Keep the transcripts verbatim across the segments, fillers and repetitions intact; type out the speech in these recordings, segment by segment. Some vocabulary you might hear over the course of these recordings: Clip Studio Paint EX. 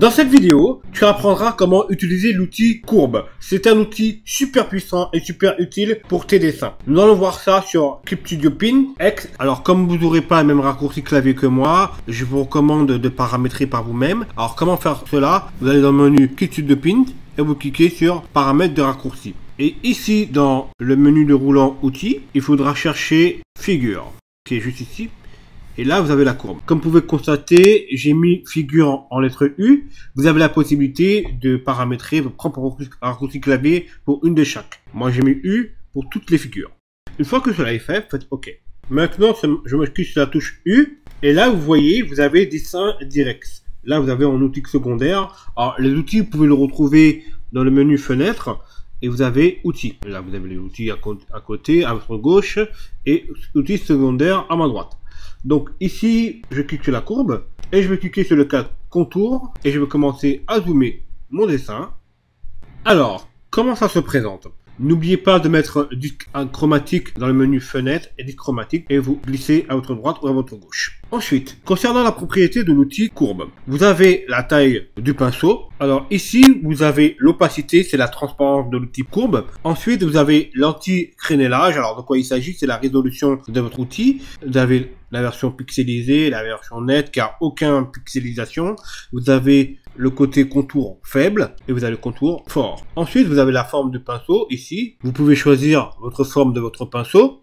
Dans cette vidéo, tu apprendras comment utiliser l'outil courbe. C'est un outil super puissant et super utile pour tes dessins. Nous allons voir ça sur Clip Studio Paint E X. Alors comme vous n'aurez pas le même raccourci clavier que moi, je vous recommande de paramétrer par vous-même. Alors comment faire cela? Vous allez dans le menu Clip Studio Paint et vous cliquez sur paramètres de raccourci. Et ici dans le menu de roulant outils, il faudra chercher figure qui est juste ici. Et là, vous avez la courbe. Comme vous pouvez constater, j'ai mis figure en lettre U. Vous avez la possibilité de paramétrer votre propre raccourci clavier pour une de chaque. Moi, j'ai mis U pour toutes les figures. Une fois que cela est fait, faites OK. Maintenant, je me clique sur la touche U. Et là, vous voyez, vous avez dessin direct. Là, vous avez en outil secondaire. Alors, les outils, vous pouvez le retrouver dans le menu fenêtre. Et vous avez outils. Là, vous avez les outils à côté, à votre gauche. Et outils secondaires à ma droite. Donc ici, je clique sur la courbe et je vais cliquer sur le cadre contour et je vais commencer à zoomer mon dessin. Alors, comment ça se présente? N'oubliez pas de mettre disque chromatique dans le menu fenêtre et disque chromatique et vous glissez à votre droite ou à votre gauche. Ensuite, concernant la propriété de l'outil courbe, vous avez la taille du pinceau. Alors ici, vous avez l'opacité, c'est la transparence de l'outil courbe. Ensuite, vous avez l'anti-crénelage. Alors de quoi il s'agit? C'est la résolution de votre outil. Vous avez la version pixelisée, la version nette, car aucun pixelisation. Vous avez le côté contour faible et vous avez le contour fort. Ensuite, vous avez la forme du pinceau ici. Vous pouvez choisir votre forme de votre pinceau.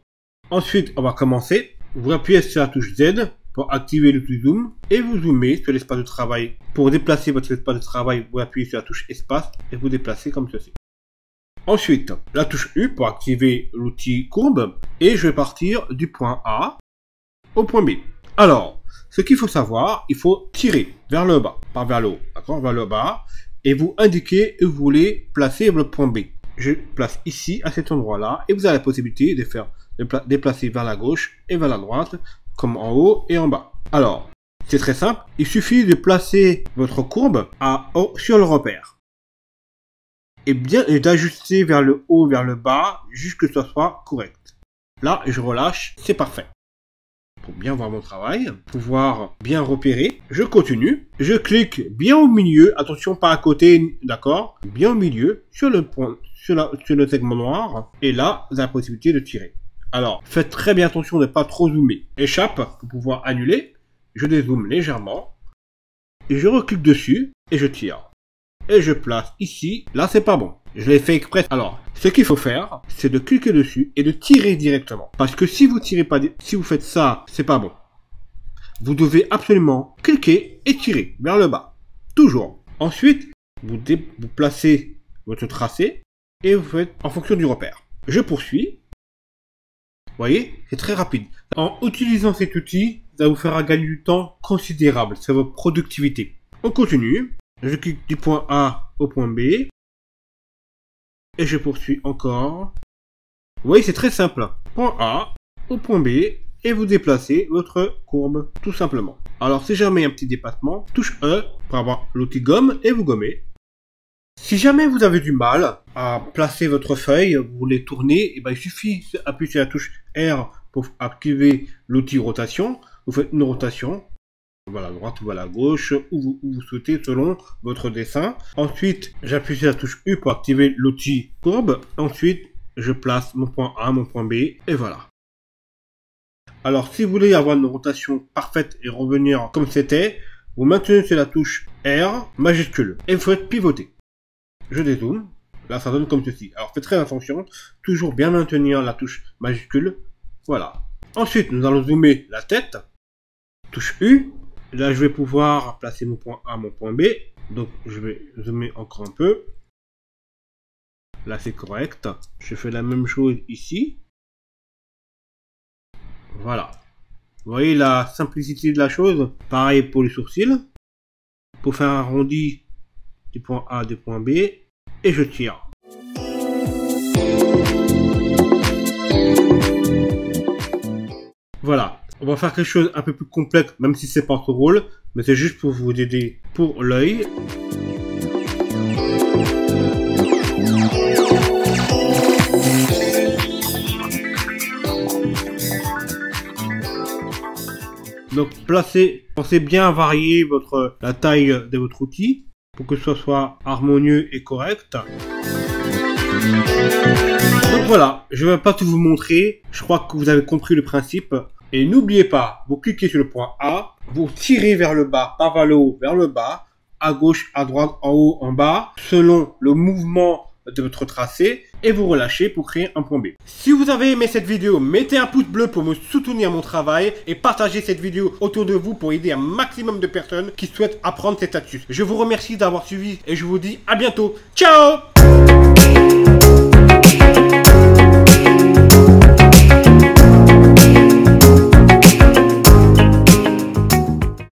Ensuite, on va commencer. Vous appuyez sur la touche Z pour activer l'outil zoom et vous zoomez sur l'espace de travail. Pour déplacer votre espace de travail, vous appuyez sur la touche espace et vous déplacez comme ceci. Ensuite, la touche U pour activer l'outil courbe et je vais partir du point A au point B. Alors, ce qu'il faut savoir, il faut tirer vers le bas, pas vers le haut, d'accord, vers le bas, et vous indiquer où vous voulez placer le point B. Je place ici, à cet endroit-là, et vous avez la possibilité de faire de déplacer vers la gauche et vers la droite, comme en haut et en bas. Alors, c'est très simple, il suffit de placer votre courbe à, sur le repère, et bien et d'ajuster vers le haut, vers le bas, jusqu'à ce que ce soit correct. Là, je relâche, c'est parfait. Pour bien voir mon travail, pouvoir bien repérer. Je continue, je clique bien au milieu, attention pas à côté, d'accord, bien au milieu, sur le point, sur, la, sur le segment noir, et là, vous avez la possibilité de tirer. Alors, faites très bien attention de ne pas trop zoomer. Échappe pour pouvoir annuler, je dézoome légèrement, et je reclique dessus, et je tire. Et je place ici, là c'est pas bon. Je l'ai fait exprès. Alors, ce qu'il faut faire, c'est de cliquer dessus et de tirer directement. Parce que si vous tirez pas, si vous faites ça, c'est pas bon. Vous devez absolument cliquer et tirer vers le bas. Toujours. Ensuite, vous, vous placez votre tracé et vous faites en fonction du repère. Je poursuis. Vous voyez, c'est très rapide. En utilisant cet outil, ça vous fera gagner du temps considérable. C'est votre productivité. On continue. Je clique du point A au point B. Et je poursuis encore. Vous voyez, c'est très simple. Point A au point B et vous déplacez votre courbe, tout simplement. Alors, si jamais un petit dépassement, touche E pour avoir l'outil gomme et vous gommez. Si jamais vous avez du mal à placer votre feuille, vous voulez tourner, et ben il suffit d'appuyer sur la touche R pour activer l'outil rotation. Vous faites une rotation. Vers la droite ou à la gauche, où vous, où vous souhaitez selon votre dessin. Ensuite, j'appuie sur la touche U pour activer l'outil courbe. Ensuite, je place mon point A, mon point B, et voilà. Alors, si vous voulez avoir une rotation parfaite et revenir comme c'était, vous maintenez sur la touche R majuscule et vous faites pivoter. Je dézoome. Là, ça donne comme ceci. Alors, faites très attention. Toujours bien maintenir la touche majuscule. Voilà. Ensuite, nous allons zoomer la tête. Touche U. Là, je vais pouvoir placer mon point A, mon point B. Donc, je vais zoomer encore un peu. Là, c'est correct. Je fais la même chose ici. Voilà. Vous voyez la simplicité de la chose. Pareil pour les sourcils. Pour faire un arrondi du point A, du point B. Et je tire. Voilà. On va faire quelque chose un peu plus complexe, même si c'est pas ce rôle, mais c'est juste pour vous aider pour l'œil. Donc placez, pensez bien à varier votre, la taille de votre outil. pour que ce soit harmonieux et correct. Donc voilà, je ne vais pas tout vous montrer, je crois que vous avez compris le principe. Et n'oubliez pas, vous cliquez sur le point A, vous tirez vers le bas, par vers le haut, vers le bas, à gauche, à droite, en haut, en bas, selon le mouvement de votre tracé, et vous relâchez pour créer un point B. Si vous avez aimé cette vidéo, mettez un pouce bleu pour me soutenir mon travail et partagez cette vidéo autour de vous pour aider un maximum de personnes qui souhaitent apprendre cette astuce. Je vous remercie d'avoir suivi et je vous dis à bientôt. Ciao!